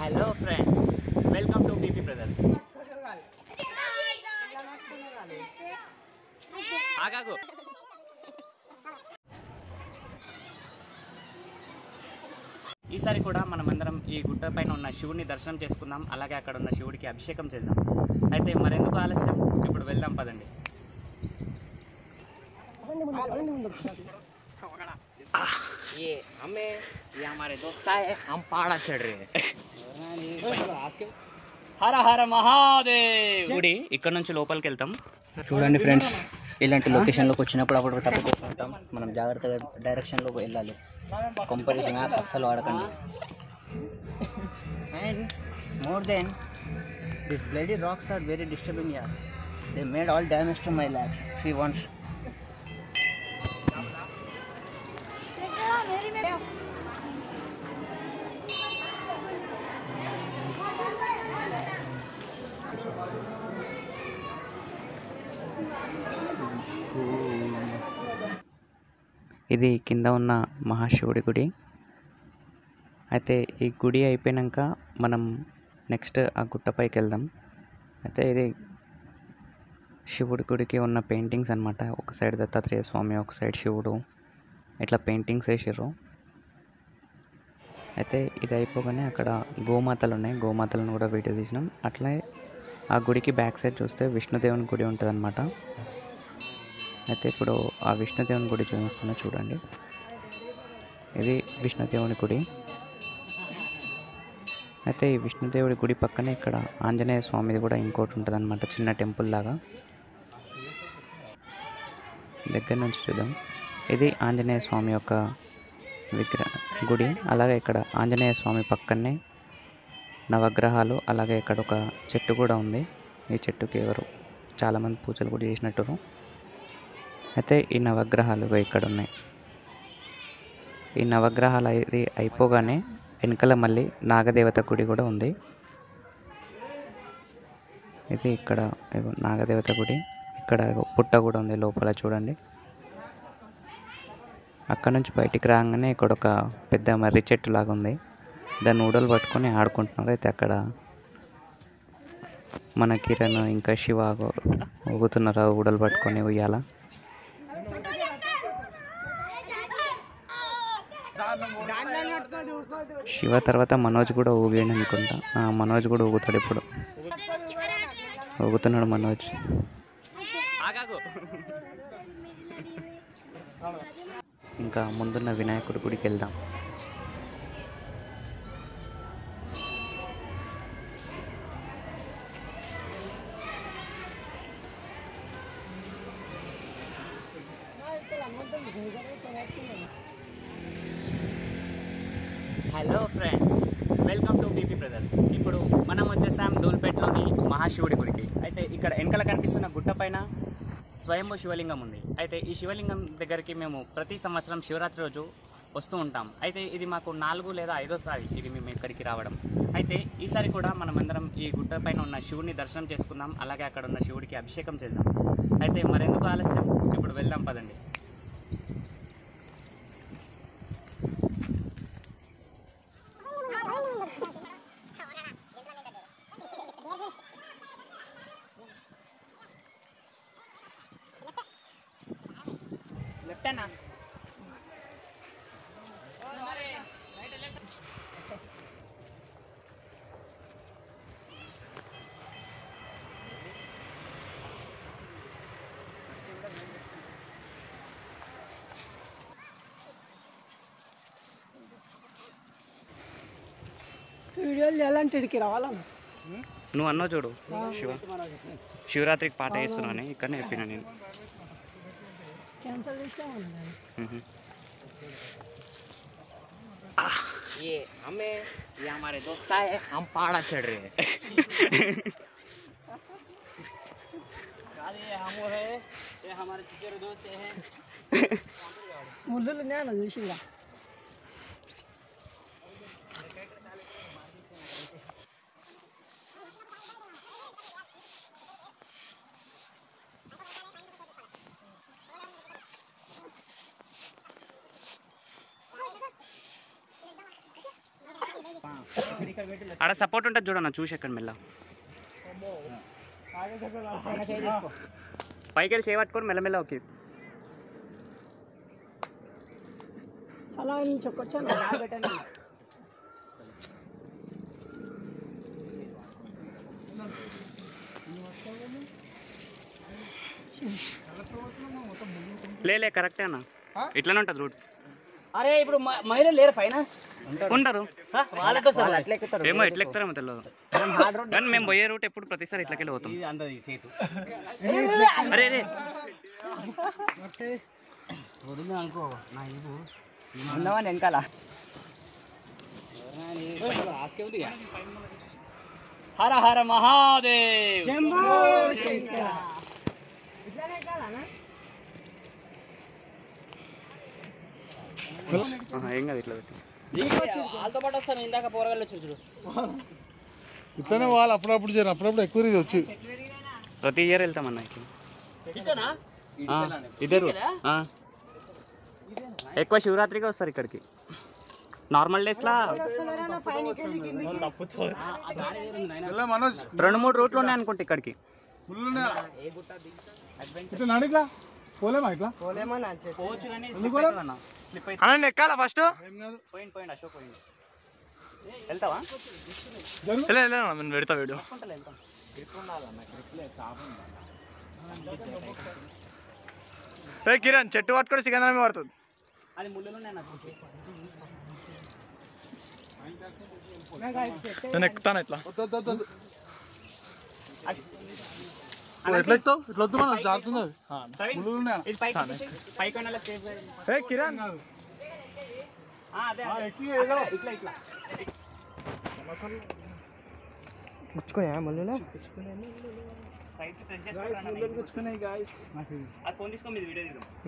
Hello friends, welcome to BP brothers. आगागो ఈసారి కూడా మనమందరం ఈ గుట్టపైన ఉన్న శివుని దర్శనం చేసుకుందాం, అలాగే అక్కడ ఉన్న శివుడికి అభిషేకం చేద్దాం। అయితే మరెందుకు ఆలస్యం, ఇప్పుడు వెళ్దాం పదండి। ये हमारे दोस्त है, हम पहाड़ा चढ़ रहे हैं। हर हर महादेव। गुड़ी इक्कड़ नुंचि लोपलिकि वेल्ताम। चूडंడి फ्रेंड्स, ఇలాంటి లొకేషన్ లోకి వచ్చినప్పుడు అప్పుడు తప్పకుంటాం మనం, జాగ్రత్తగా డైరెక్షన్ లోకి వెళ్ళాలి। కంపారిజన్ అస్సలు వాడకండి। And more than this bloody rocks are very disturbing యార్, they made all damage to my legs. She wants ఇది కింద ఉన్న మహాశివుడి గుడి। అయితే ఈ గుడి అయిపోయినాక మనం నెక్స్ట్ ఆ గుట్టపైకి వెళ్దాం। అయితే ఇది శివుడి గుడికి ఉన్న పెయింటింగ్స్ అన్నమాట। ఒక సైడ్ దత్తాత్రేయ స్వామి, ఒక సైడ్ శివుడు, ఇట్లా పెయింటింగ్స్ వేసారు। అయితే ఇది అయిపోగానే అక్కడ గోమాతలు ఉన్నాయి, గోమాతలను కూడా వీడియో తీసినాం। అట్లే ఆ గుడికి బ్యాక్ సైడ్ చూస్తే విష్ణుదేవుని గుడి ఉంటుంది అన్నమాట। అయితే ఇప్పుడు ఆ విష్ణుదేవుని గుడి చూపిస్తున్నా, చూడండి ఇది విష్ణుదేవుని గుడి। అయితే ఈ విష్ణుదేవుడి గుడి పక్కనే ఇక్కడ ఆంజనేయ స్వామిది కూడా ఇంకోటి ఉంటుంది అన్నమాట, చిన్న టెంపుల్ లాగా। దగ్గర నుంచి చూద్దాం, ఇది ఆంజనేయ స్వామి యొక్క గుడి। అలాగే ఇక్కడ ఆంజనేయ స్వామి పక్కనే నవగ్రహాలు, అలాగే ఇక్కడ ఒక చెట్టు కూడా ఉంది। ఈ చెట్టుకి ఎవరు చాలామంది పూజలు కూడా చేసినట్టురు। అయితే ఈ నవగ్రహాలు ఇక్కడ ఉన్నాయి। ఈ నవగ్రహాలు ఇది అయిపోగానే వెనకల మళ్ళీ నాగదేవత గుడి కూడా ఉంది। ఇది ఇక్కడ నాగదేవత గుడి, ఇక్కడ పుట్ట కూడా ఉంది లోపల, చూడండి। అక్కడ నుంచి బయటికి రాగానే ఇక్కడ ఒక పెద్ద మర్రి చెట్టు లాగా ఉంది, దాన్ని ఊడలు పట్టుకొని ఆడుకుంటున్నారు। అయితే అక్కడ మన కిరణ్ ఇంకా శివ ఊగుతున్నారు ఊడలు పట్టుకొని ఉయ్యాల। శివ తర్వాత మనోజ్ కూడా ఊగాడు అనుకుంటా, మనోజ్ కూడా ఊగుతాడు ఇప్పుడు, ఊగుతున్నాడు మనోజ్। ఇంకా ముందున్న వినాయకుడి గుడికి వెళ్దాం। Hello friends, welcome to BP brothers. ఇప్పుడు మనం వచ్చేసాం డూల్పేట్లోని మహాశివుడి గుడికి। అయితే ఇక్కడ వెనకల కనిపిస్తున్న గుట్ట పైన స్వయంభూ శివలింగం ఉంది। అయితే ఈ శివలింగం దగ్గరికి మేము ప్రతి సంవత్సరం శివరాత్రి రోజు వస్తూ ఉంటాం। అయితే ఇది మాకు 4వ లేదా 5వ సారి ఇది మేము ఇక్కడికి రావడం। అయితే ఈసారి కూడా మనమందరం ఈ గుట్ట పైన ఉన్న శివుడిని దర్శనం చేసుకుందాం, అలాగే అక్కడ ఉన్న శివుడికి అభిషేకం చేద్దాం। అయితే మరెందుకు ఆలస్యం, ఇప్పుడు వెళ్దాం పదండి। నువ్వు అన్నా చూడు శివ, శివరాత్రికి పాట వేస్తున్నాను ఇక్కడ చెప్పిన నేను। हमारे दोस्त है, हम पहाड़ा चढ़ रहे हैं। आड़ सपोर्ट उठा चूड़ना चूस मेल पैके पट्टी मेल मेल ओके ले करेक्टे ना इलाने रोड अरे इन महिला लेर पैन उठर एमो इलातारो मैं पे रूट एपू प्रति सारी इलाम अरे हर हर महादेव इंदा पोरगा चूचुड़ इतने वाल अब प्रति इयर इधर ఎక్కువ శివరాత్రికి వస్తారు ఇక్కడికి నార్మల్ డేస్ లా రెండు మూడు రూట్లు ఉన్నాయి అనుకుంటా ఇక్కడికి ఫస్ట్ కిరణ్ చెట్టు పట్టుకొని సిగందరమే వస్తుంది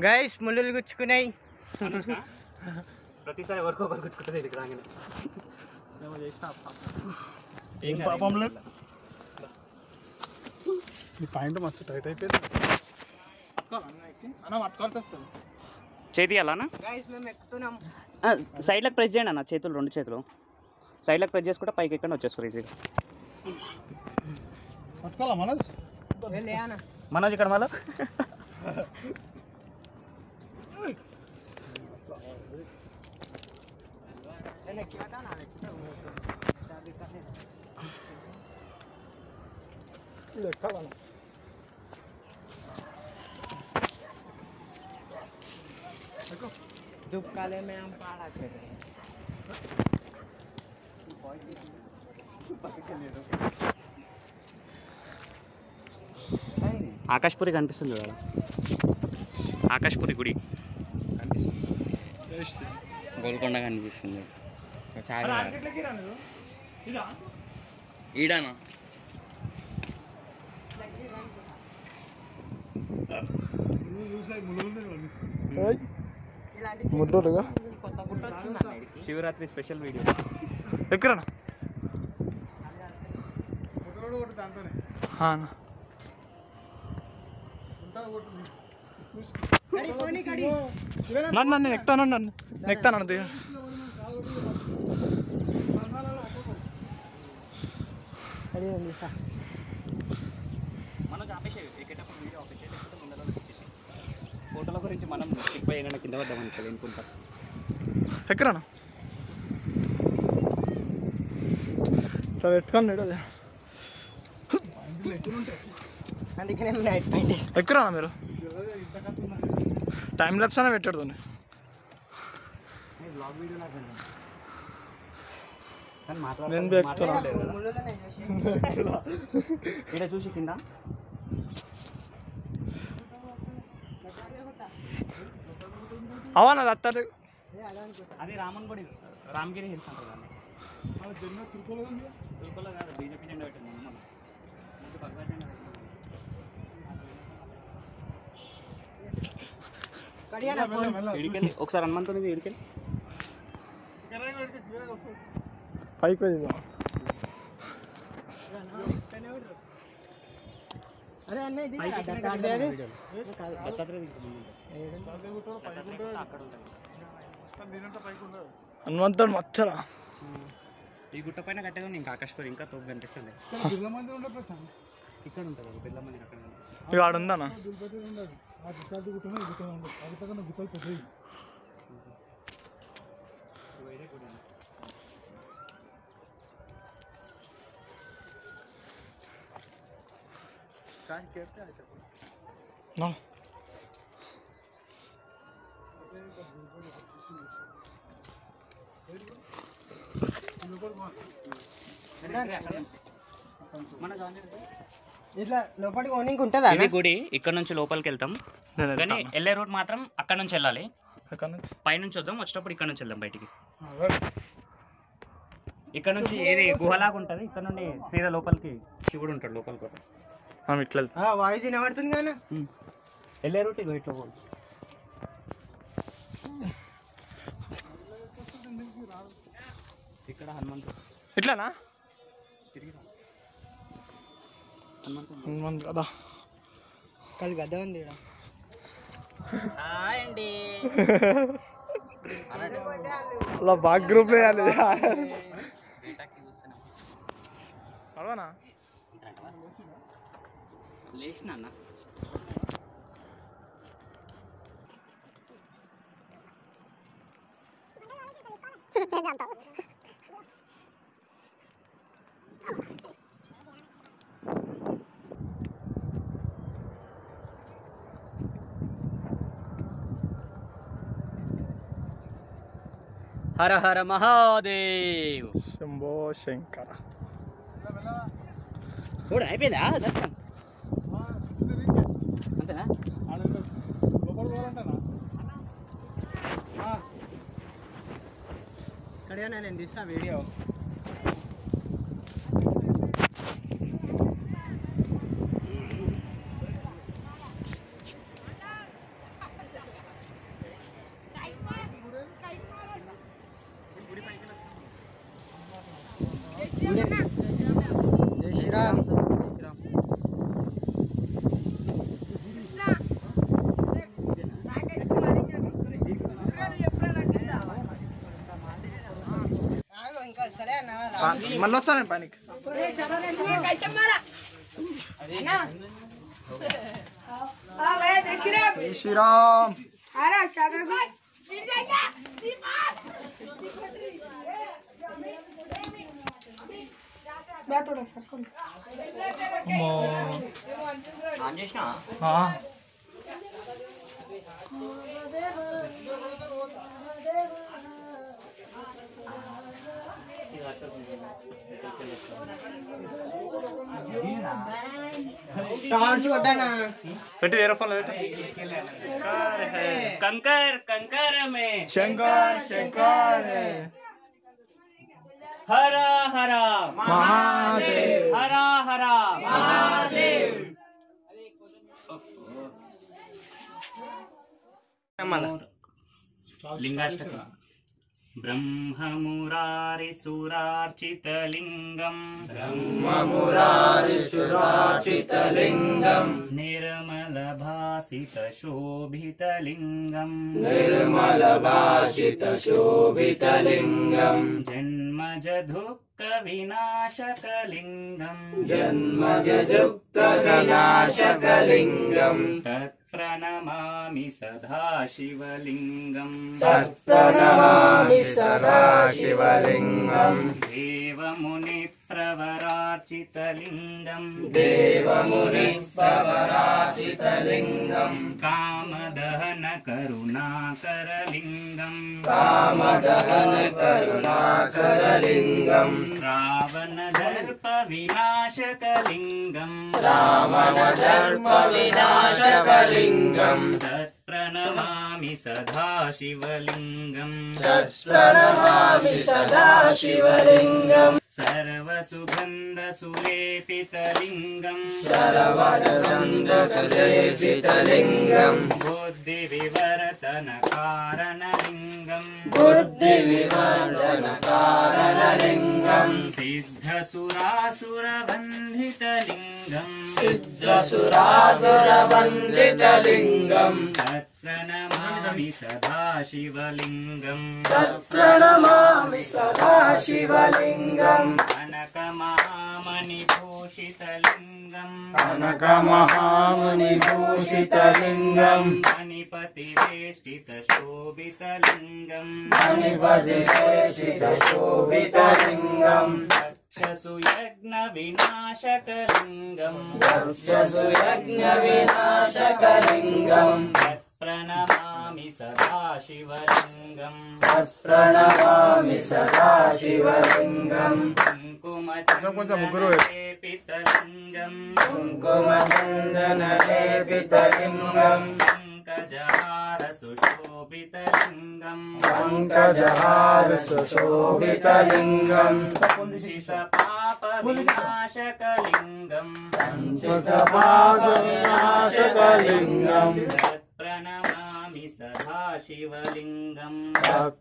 गाइस ముళ్ళులు గుచ్చుకున్నాయి ప్రతిసారి వర్క్ ఒకరు గుచ్చుకుంటది ఇక్కడికి రాగానే నేను చేస్తా ఏం పాపం లేదు ఈ పాయింట్ మస్తు టైట్ అయిపోయింది అక్కనైతే అన్న వట్కొర్చేస్తది చేతియాలనా గైస్ మేము ఎక్కుతున్నాం సైడ్ లకి ప్రెస్ చేయండి అన్న చేతులు రెండు చేతులు సైడ్ లకి ప్రెస్ చేసుకుంటా పైకి ఎక్కన వచ్చేస్తారు ఈజీగా వట్కాల మనోజ్ లే అన్న మనోజ్ ఇక్కడ మాలో दुकाले में हम पाला थे आकाशपुरी कनिपिस्तुंदी चूडला आकाशपुरी गुड़ी गोलकोंडा कनिपिस्तुंदी Shivratri special video time lapse चूसी किंदा अवाना दत्ता अभी रामन गुड़ी रामगिरी हिल्स बीजेपी जेंडा ఒకసారి హనుమంతుని ఇడికెళ్ళి పైకి వెళ్ళి अरे अन्ने इधर आ दे अरे बता तेरे हनुमंत मच्छरा गुट पैन कटेगा इंक आकाशको इंका तो कनिपिस्तुंది దుర్గా మందిరం ఉండ ప్రసాద్ ఇక్కడ ఉంటది పెద్ద మందిరం అక్కడ ఇక ఆడ ఉందనా దుర్గపతి ఉండాలి ఆ దుర్గపతి గుట్టమే ఇక్కడ ఉండాలి అది పక్కన గుట్టలు పెద్దవి వేరే గుడి కార్ కేర్తే అయితే నా ఇది గుడి ఇక్కడ నుంచి లోపలికి వెళ్తాం కానీ ఎల్లే రూట్ మాత్రం అక్కడ నుంచి వెళ్ళాలి పై నుంచి వద్దాం వచ్చేటప్పుడు ఇక్కడ నుంచి వెళ్దాం బయటికి ఇక్కడ నుంచి ఏది గుహలాగా ఉంటుంది ఇక్కడ నుండి సీదా లోపలికి శివుడు ఉంటాడు లోపలికి మనం ఇట్లా వాయిస్ వినబడుతుంది కానీ ఎల్లే రూట్ ఇగో ఇట్లా పోతుంది ఇక్కడ హనుమంతుడు ఇట్లానా హనుమంతుడు కదా కల్ గద ఉంది ఇక్కడ ఆండి అలా బాగ్ గ్రూప్ లేయాలి డేటాకి వస్తున్నా అలవనా లేస్నా అన్న हर हर महादेव शंभो शंकर थोड़ा है पेदा दर्शन अंतना गोबर गोबर अंतना हां कड़िया ने दिशा वीडियो मल्लो सर पानी कैसे मारा ना आ भाई जय श्री राम अरे सागर भाई गिर जाएगा बात थोड़ा सर को हां जैसा हां टार्च बटना बेटे एरोफोन ले बेटे कंकर कंकर में शंकर शंकर हर हर महादेव हर हर महादेव अरे लिंगाष्टक ब्रह्म मुरारी सुरार्चित लिंगम निर्मल भासित शोभित लिंगम जन्मज दुःख विनाशक लिंगम प्रणमामि सदाशिवलिंगं देवमुनिप्रवरार्चितलिंगं कामदहनकरुणाकरलिंगं रावणदर्पविनाशकलिंगं प्रणमामि सदाशिवलिंगं सर्वसुगंधसुलेपितलिंगं बुद्धिविवर्तनकारणलिंगं सिद्धसुरासुरबन्धितलिंगं प्रणमामि सदाशिवलिंगं तत्प्रणमामि सदाशिवलिंगं कनकमहामणिभूषितलिंगं कनकमहामणिभूषितलिंगं मणिपतिवेष्टितशोभितलिंगं मणिपतिवेष्टितशोभितलिंगं यक्षसुयज्ञविनाशकलिंगं यक्षसुयज्ञविनाशकलिंगं प्रणमामि सदाशिवलिंगं प्रणमामि सदाशिवलिंगं कुङ्कुमचन्दनलेपितलिंगं कुङ्कुमचन्दनलेपितलिंगं पङ्कजहारसुशोभितलिंगं पङ्कजहारसुशोभितलिंगं संचितपापविनाशकलिंगं संचितपापविनाशकलिंगं प्रणमामि सदाशिवलिंगं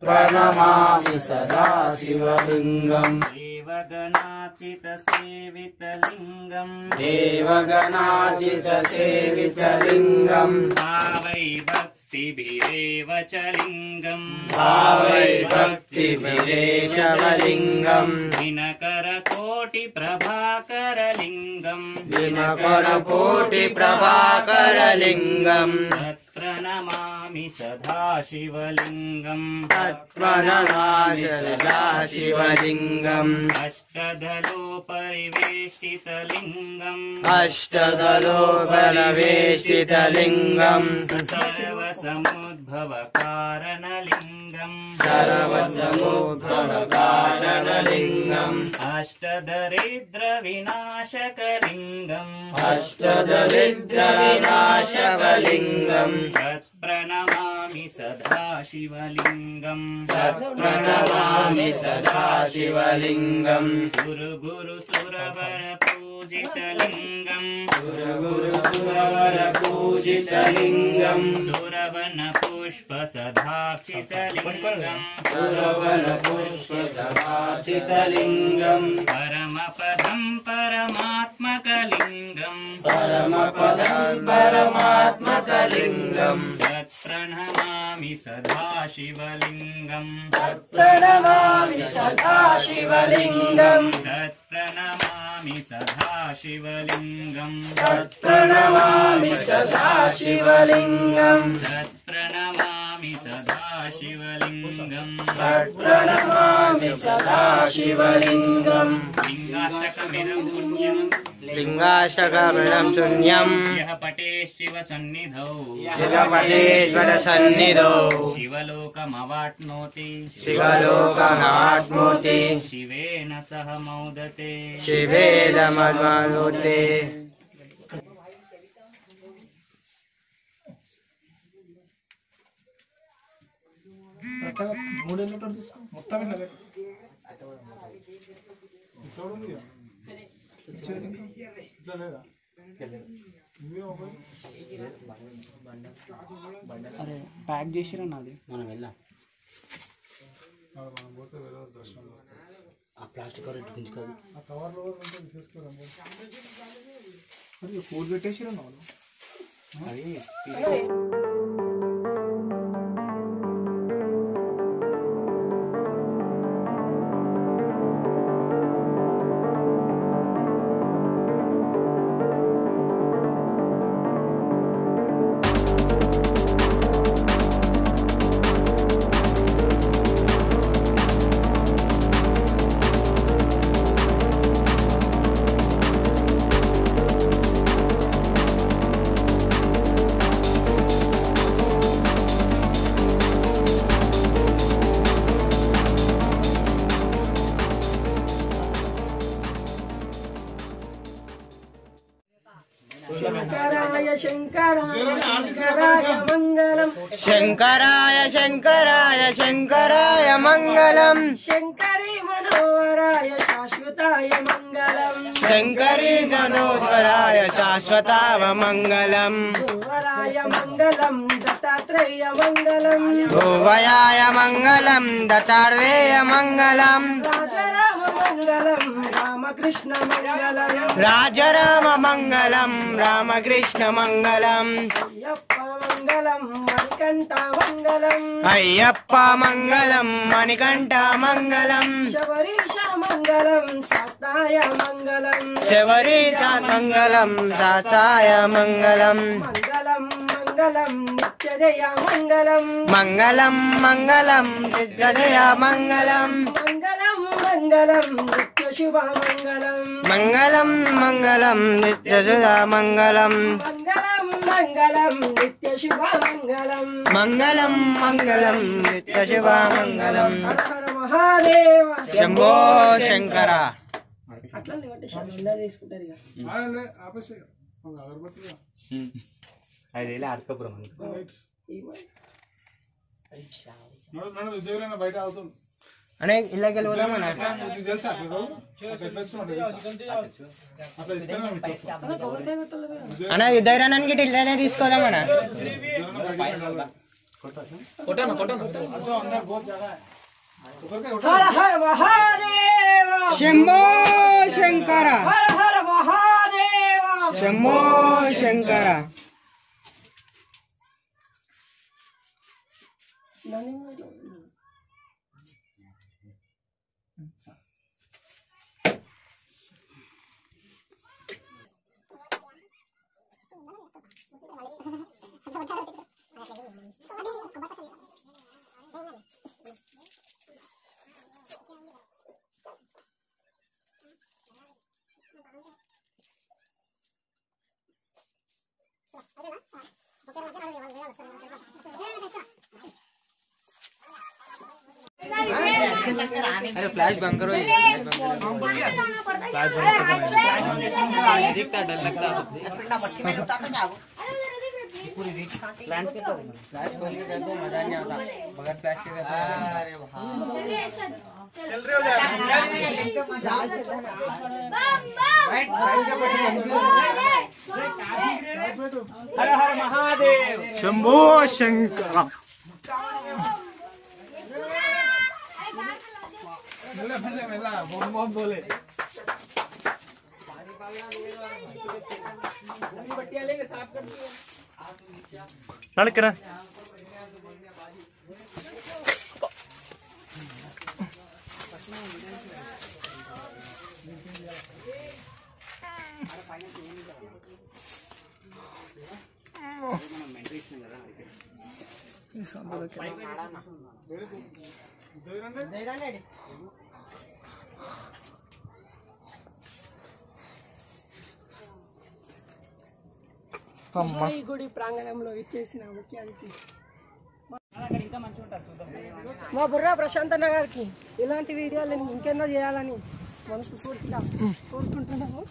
प्रणमामि सदाशिवलिंगं देवगणार्चितसेवितलिंगं देवगणार्चितसेवितलिंगं भावै भक्तिभिरेव च लिंगं भावै भक्तिभिरेव च लिंगं दिनकरकोटिप्रभाकरलिंगं दिनकरकोटिप्रभाकरलिंगं प्रणमामि सदाशिवलिंगं प्रणमामि सदाशिवलिंगं अष्टदलोपरिवेष्टितलिंगं अष्टदलोपरिवेष्टितलिंगं सर्वसमुद्भवकारणलिंगं सर्वसमुद्भवकारणलिंगं अष्टदरिद्रविनाशकलिंगं अष्टदरिद्रविनाशकलिंगं तत्प्रणमामि सदाशिवलिंगं तत्प्रणमामि सदाशिवलिंगं सुरगुरुसुरवरपूजितलिंगं सुरगुरुसुरवरपूजितलिंगं सुरवनपुष्पसदार्चितलिंगं सुरवनपुष्पसदार्चितलिंगं परमपदं परमात्मकलिंगं परमपदं परमात्मकलिंगं तत्प्रणमामि सदाशिवलिंगं तत्प्रणमामि सदाशिवलिंगं तत्प्रणमामि सदाशिवलिंगं तत्प्रणमामि सदाशिवलिंगं तत्प्रणमामि सदाशिवलिंगं तत्प्रणमामि सदाशिवलिंगं लिंगाष्टकमिदं पुण्यं लिंगाष्टकमिदं शून्यं यः पठेत् शिवसन्निधौ शिवलोकमवाप्नोति शिवलोकमवाप्नोति शिवेन सह मोदते शिवेन मोदते अरे पैक चेसिरा नाले मन वेल्ला आ प्लास्टिक और ढुंचका आ कवर लोवर में विशेष कर हम अरे फोर बेटेसिरा नाले अरे शंकराय शंकराय शंकराय मंगलम शंकरी मनोहराय शाश्वताय मंगलम शंकरी मनोहराय शाश्वताय मंगलम भुवनाय मंगलम दत्तात्रेय मंगलम भुवनाय मंगलम दत्तात्रेय मंगलम राजाराम मंगलम रामकृष्ण मंगलम राजाराम मंगलम रामकृष्ण मंगलम अय्यप्पा मंगलम मणिकंठ मंगलम अय्यप्प मंगलम मणिकंठ मंगलम शबरीश मंगलम शास्ताय मंगलम शबरीश मंगलम शास्ताय मंगलम मंगलम मंगलम नित्यजय मंगलम मंगलम मंगलम नित्यजय मंगलम मंगलम मंगलम नित्य शुभ मंगलम मंगलम मंगलम नित्य शुभ मंगलम मंगलम नित्य शुभ मंगलम मंगलम मंगलम नित्य शुभ मंगलम हर महादेव शंभो शंकर అట్లా నివట శంభులా తీసుకుంటారు ఇక ఆలే ఆపేసే అగర్బత్తిగా ఐదేలే అర్కపురం రైట్ ఈ వై అచ్చా మనం ఇదేరేన బయట అవుతుంది అనే ఇలాగెల వదమన ఇది తెలుసా బ్రో చెట్లొచ్చుంది అట్లా ఇస్తానా అనే ఇదేరేననికి ఇట్లానే తీసుకోదామన్న కొట్టనా కొట్టనా అదో అందర్ బోత్ జగ हर हर महादेव शंभो शंकर हर हर महादेव शंभो शंकर अरे फ्लैश बंद करो ये दिखता डर लगता फ्लैश खोल के कर दो मजा नहीं आता मगर फ्लैश के अरे वाह हर हर महादेव शंभो शंकर मेला मेला मेला बम बम बोले पानी पागला मेला बटिया लेके साफ कर दियो लड़क रहा अरे पानी से नहीं करा मैट्रिक्स में करा ये सांदा क्या देराने అమ్మ ఈ గుడి ప్రాంగణంలో ఇచ్చేసిన ముఖ్యానికి ఇంకా మంచి ఉంటారు చూద్దాం మా బుర్రా ప్రశాంత్ అన్న గారికి ఇలాంటి వీడియోలు ఇంకెన్నో చేయాలని మనసు పూర్తిగా కోరుకుంటున్నాము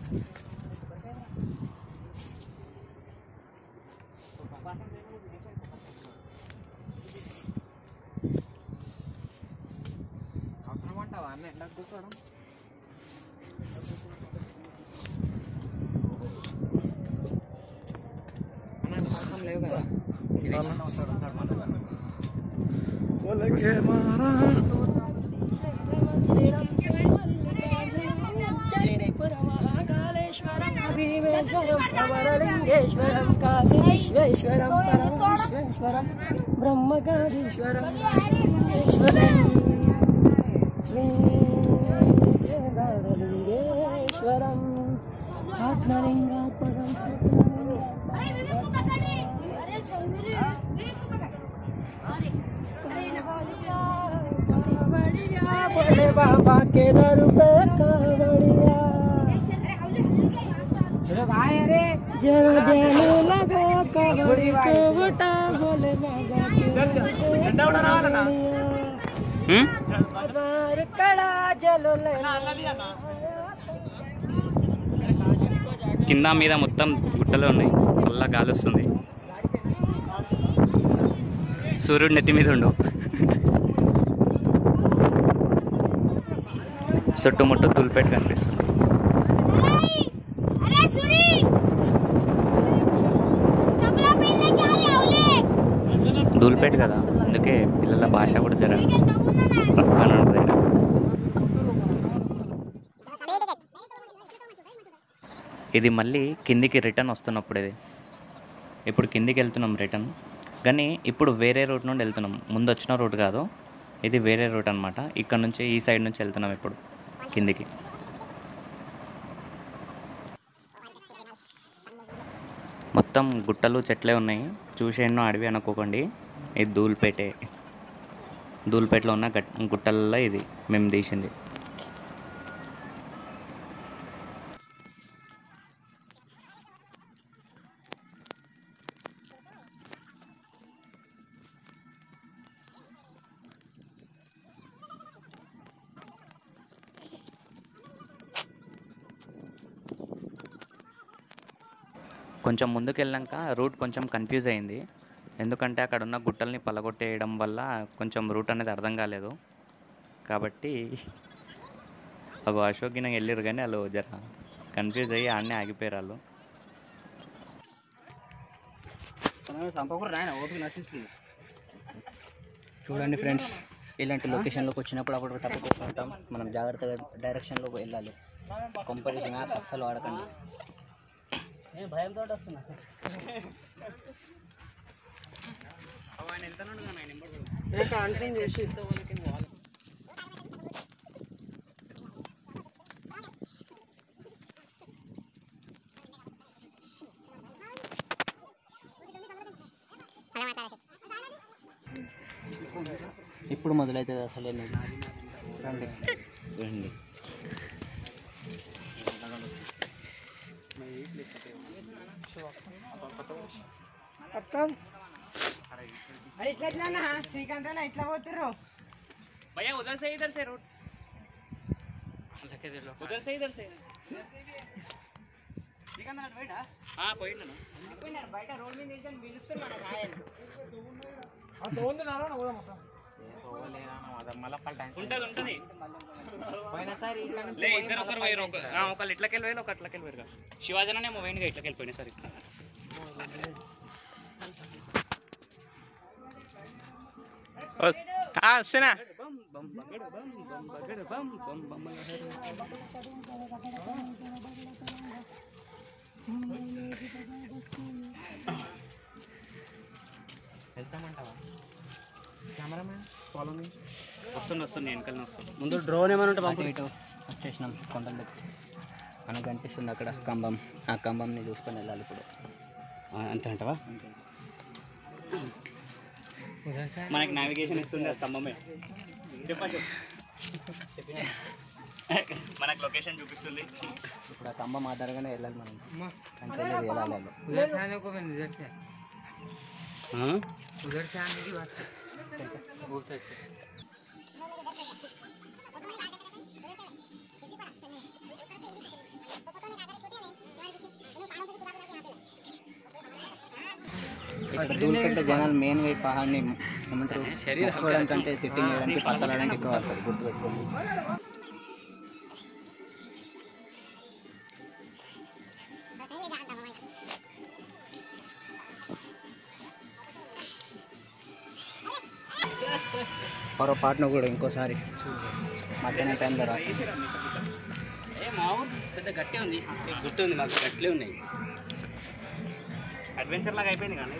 అవసరం ఉంటావా అన్న ఎట్లా కూర్చోడం बड़े बाबा के दर पे कावड़िया जन जन लगा कावड़ी को बटा भोले बाबा के कड़ा जलो కింద మీద మొత్తం గుట్టలు ఉన్నాయి చల్ల గాలి వస్తుంది సూర్యుడు నెత్తి మీద ఉండవు చుట్టూ మొట్ట దూల్పేట కనిపిస్తుంది దూల్పేట కదా అందుకే పిల్లల భాష కూడా జరగదు ఇది మళ్ళీ కిందికి రిటర్న్ వస్తున్నప్పుడు ఇది ఇప్పుడు కిందికి వెళ్తున్నాం రిటర్న్ కానీ ఇప్పుడు వేరే రూట్ నుండి వెళ్తున్నాం, ముందు వచ్చిన రూట్ కాదు, ఇది వేరే రూట్ అనమాట. ఇక్కడ నుంచి ఈ సైడ్ నుంచి వెళ్తున్నాం ఇప్పుడు కిందికి. మొత్తం గుట్టలు చెట్లే ఉన్నాయి, చూసేన్నో అడవి అనుకోకండి, ఇది ధూల్పేటే. ధూల్పేటలో ఉన్న గుట్టలలో ఇది మేము తీసింది. కొంచెం ముందుకు వెళ్ళాక రూట్ కొంచెం కన్ఫ్యూజ్ అయింది, ఎందుకంటే అక్కడ ఉన్న గుట్టల్ని పలగొట్టేయడం వల్ల కొంచెం రూట్ అనేది అర్థం కాలేదు. కాబట్టి అగో అశోక్కి నాకు వెళ్ళారు, కానీ వాళ్ళు జర కన్ఫ్యూజ్ అయ్యి ఆడనే ఆగిపోయారు వాళ్ళు. చూడండి ఫ్రెండ్స్, ఇలాంటి లొకేషన్లోకి వచ్చినప్పుడు అప్పుడు తప్పుకుంటాం మనం, జాగ్రత్తగా డైరెక్షన్లోకి వెళ్ళాలి, కంపల్సరీ అస్సలు వాడకండి. ఇప్పుడు మొదలైతుంది అసలు రండి. శివాజీనే పోయింది, ఇట్లకి వెళ్ళిపోయినా సరే. వెళ్తామంటావా కెమెరామెన్ ఫాలో మీ? వస్తుంది వెనకాలని వస్తుంది. ముందు డ్రోన్ ఏమైనా ఉంటే పంపి. వచ్చేసినాం కొండల దగ్గర మనకు కనిపిస్తుంది అక్కడ కంబం, ఆ కంబంని చూసుకొని వెళ్ళాలి ఇప్పుడు. అంతే అంటావా? మనకి నావిగేషన్ ఇస్తుంది ఆ స్తంభమే, మనకు లొకేషన్ చూపిస్తుంది. ఇప్పుడు ఆ కంబం ఆధారంగానే వెళ్ళాలి మనం, అంటే వెళ్ళాలి. ఇక్కడ ధూల్పేట జనాలు మెయిన్ గా పహాడ్ని ఏమంటారు, శరీరానికి అంటే సిట్టింగ్ చేయడానికి, పత్తలడానికి ఎక్కువ వాడతారు, గుర్తుపెట్టుకోండి. పొరపాటును కూడా ఇంకోసారి మధ్యాహ్నం టైం ద్వారా మా ఊరు పెద్ద గట్టే ఉంది, గుర్తు ఉంది మాకు, గట్లే ఉన్నాయి. అడ్వెంచర్ లాగా అయిపోయింది కానీ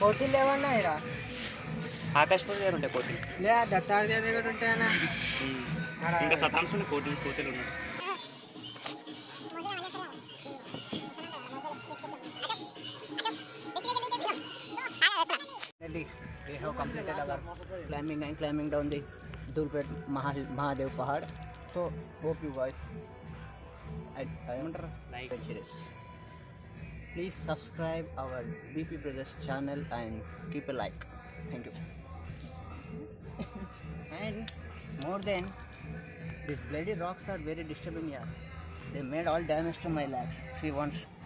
కోటి లేవన్నా ఇలా ఆకాశపూర్ దగ్గర ఉంటాయి కోటి, లేదా దత్తాడి దగ్గర ఉంటాయన్నా, ఇంకా సతాంశ కోటి కోటీలు ఉన్నాయి. We have completed our climbing and climbing down the Doolpet Mahadev Pahad. So hope you guys like and share. Please subscribe our B.P Brothers channel and keep a like. Thank you. And more than these bloody rocks are very disturbing here. They made all damage to my legs. She wants.